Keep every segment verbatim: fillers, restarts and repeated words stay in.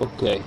Okay.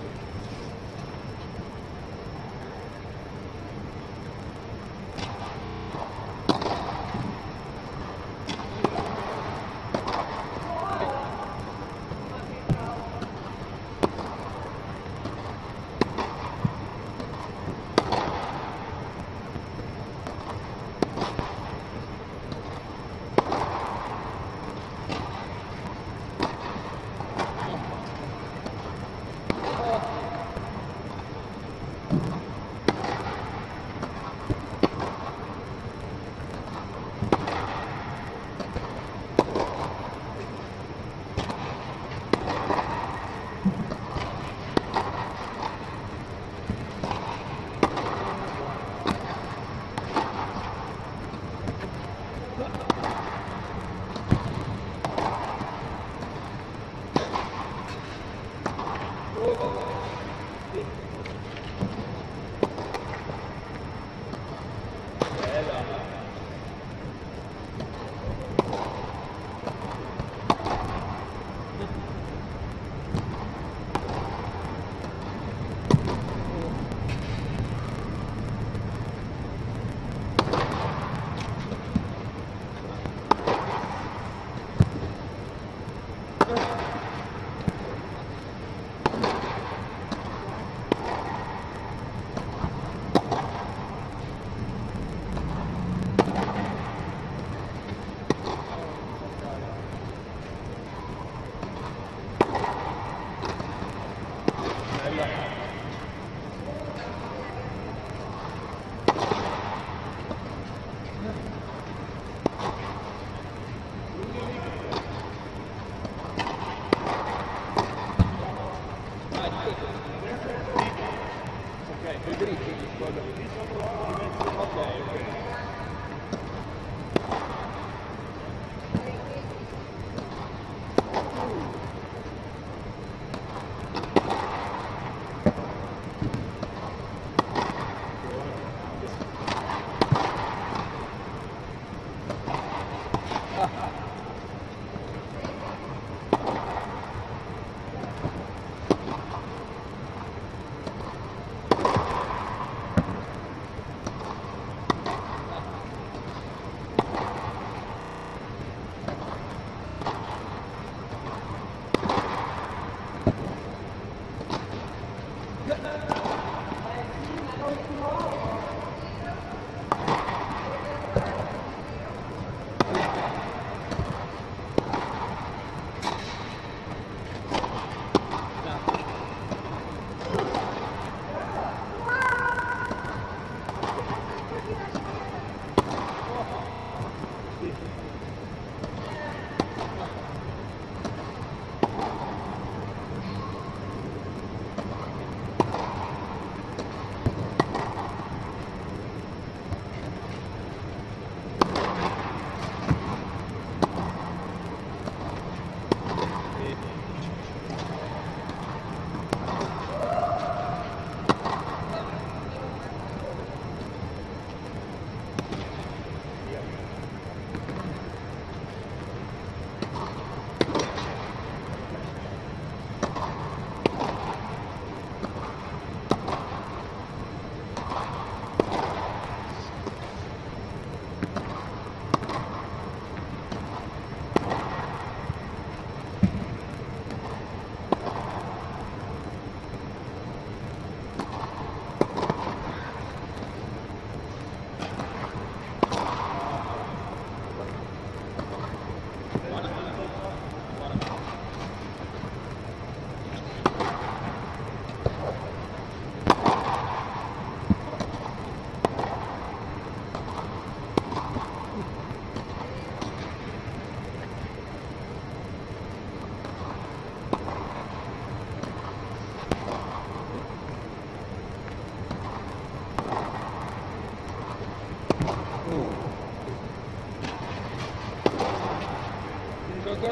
Ok, ho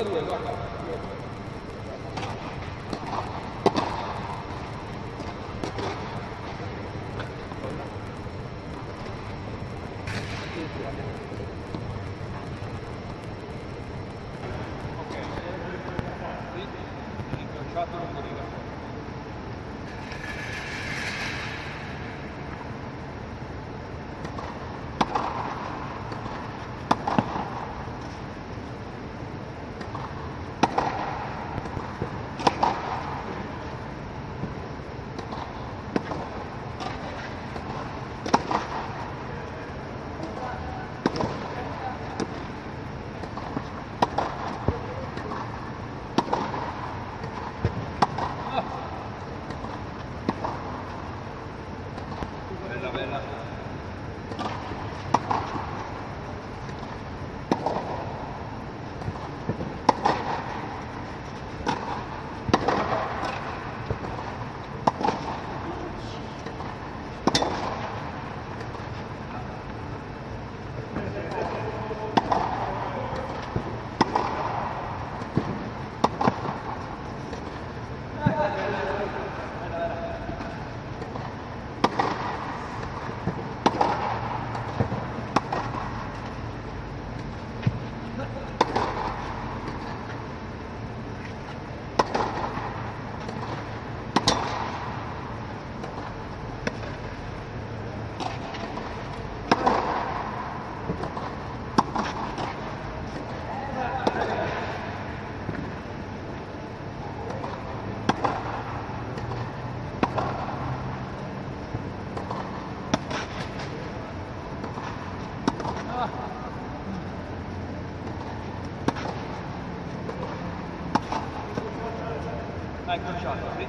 incrociato, non Right, good shot, Bobby.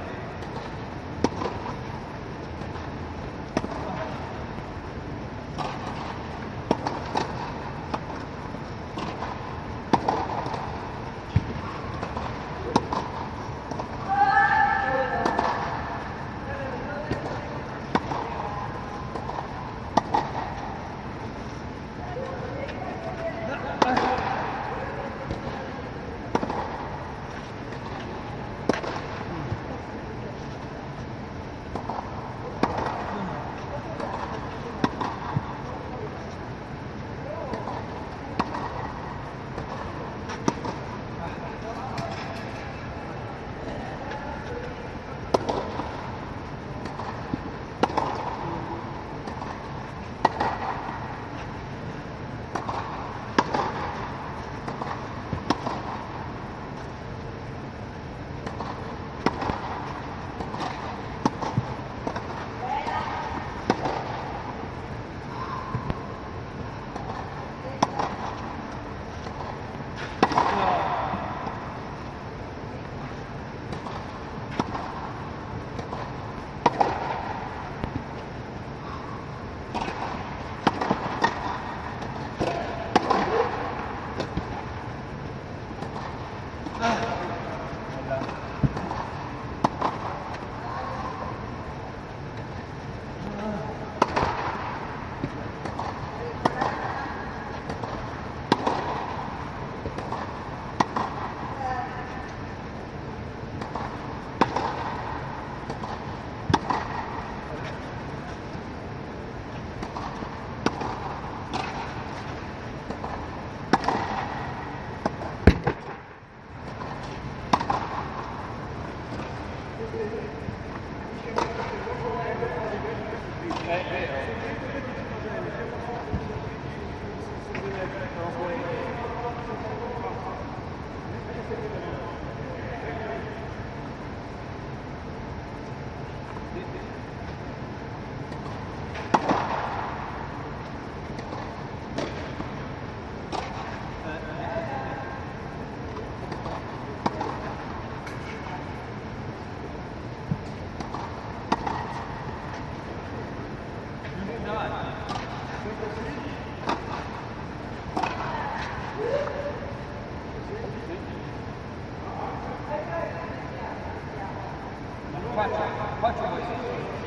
Quattro, quattro voci.